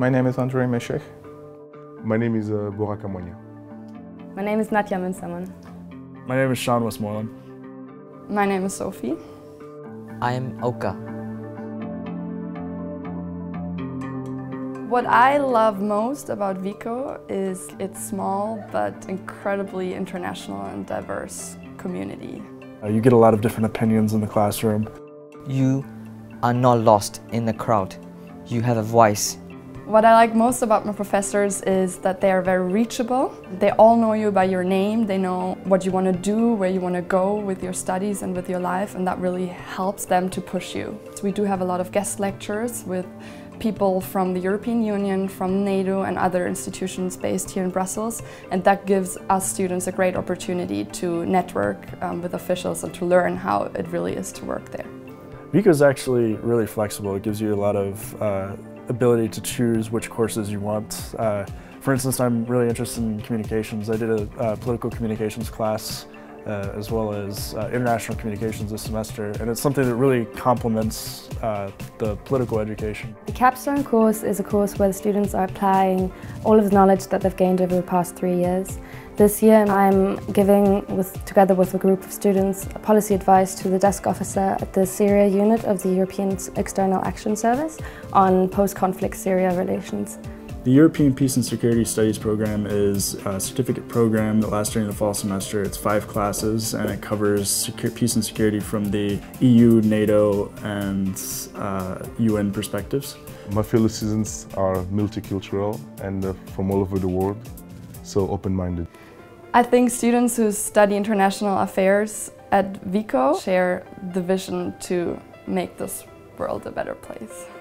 My name is Andre Meshech. My name is Borak Amuanya. My name is Natia Munsamman. My name is Sean Westmoreland. My name is Sophie. I am Oka. What I love most about VICO is its small but incredibly international and diverse community. You get a lot of different opinions in the classroom. You are not lost in the crowd. You have a voice. What I like most about my professors is that they are very reachable. They all know you by your name, they know what you want to do, where you want to go with your studies and with your life, and that really helps them to push you. So we do have a lot of guest lectures with people from the European Union, from NATO and other institutions based here in Brussels, and that gives us students a great opportunity to network with officials and to learn how it really is to work there. VICO is actually really flexible. It gives you a lot of ability to choose which courses you want. For instance, I'm really interested in communications. I did a political communications class as well as international communications this semester, and it's something that really complements the political education. The capstone course is a course where the students are applying all of the knowledge that they've gained over the past 3 years. This year I'm giving, together with a group of students, policy advice to the desk officer at the Syria unit of the European External Action Service on post-conflict Syria relations. The European Peace and Security Studies program is a certificate program that lasts during the fall semester. It's 5 classes and it covers peace and security from the EU, NATO and UN perspectives. My fellow citizens are multicultural and from all over the world, so open-minded. I think students who study international affairs at VICO share the vision to make this world a better place.